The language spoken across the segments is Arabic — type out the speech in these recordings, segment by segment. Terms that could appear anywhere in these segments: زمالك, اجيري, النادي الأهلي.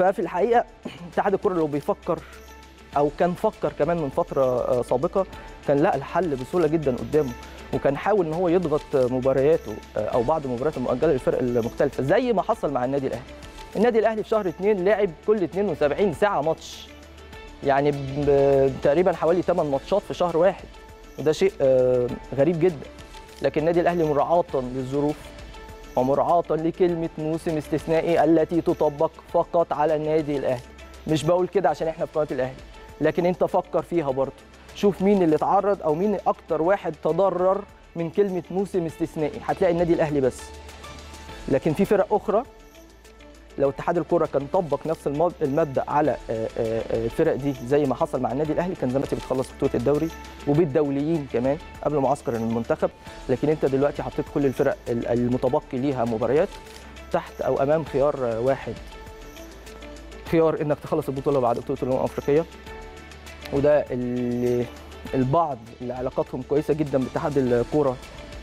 ففي الحقيقه اتحاد الكره لو بيفكر او كان فكر كمان من فتره سابقه كان لقى الحل بسهوله جدا قدامه، وكان حاول ان هو يضغط مبارياته او بعض المباريات المؤجله للفرق المختلفه زي ما حصل مع النادي الاهلي. النادي الاهلي في شهر 2 لعب كل 72 ساعه ماتش، يعني تقريبا حوالي 8 ماتشات في شهر واحد، وده شيء غريب جدا. لكن النادي الاهلي مراعاه للظروف ومراعاه لكلمه موسم استثنائي التي تطبق فقط على النادي الاهلي. مش بقول كده عشان احنا في قناه الاهلي، لكن انت فكر فيها برضه، شوف مين اللي اتعرض او مين اكتر واحد تضرر من كلمه موسم استثنائي. هتلاقي النادي الاهلي بس، لكن في فرق اخرى لو اتحاد الكره كان طبق نفس المبدا على الفرق دي زي ما حصل مع النادي الاهلي كان زمانتي بتخلص بطوله الدوري وبالدوليين كمان قبل معسكر المنتخب. لكن انت دلوقتي حطيت كل الفرق المتبقي ليها مباريات تحت او امام خيار واحد، خيار انك تخلص البطوله بعد بطوله الامم الافريقيه، وده اللي البعض اللي علاقاتهم كويسه جدا باتحاد الكره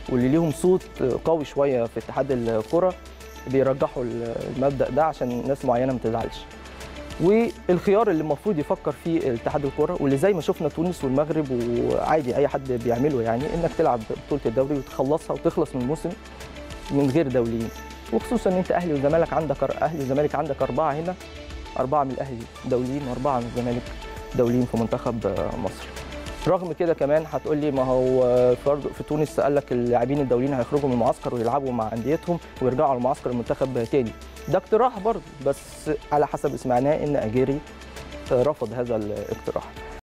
واللي ليهم صوت قوي شويه في اتحاد الكره بيرجحوا المبدا ده عشان ناس معينه ما تزعلش. والخيار اللي المفروض يفكر فيه اتحاد الكره واللي زي ما شفنا تونس والمغرب وعادي اي حد بيعمله، يعني انك تلعب بطوله الدوري وتخلصها وتخلص من الموسم من غير دوليين، وخصوصا ان انت اهلي وزمالك عندك اهلي وزمالك عندك 4 هنا، 4 من الاهلي دوليين و4 من الزمالك دوليين في منتخب مصر. رغم كده كمان هتقول لي ما هو في تونس قال لك اللاعبين الدوليين هيخرجوا من المعسكر ويلعبوا مع انديتهم ويرجعوا على معسكر المنتخب تاني. ده اقتراح برضه، بس على حسب سمعناه ان اجيري رفض هذا الاقتراح.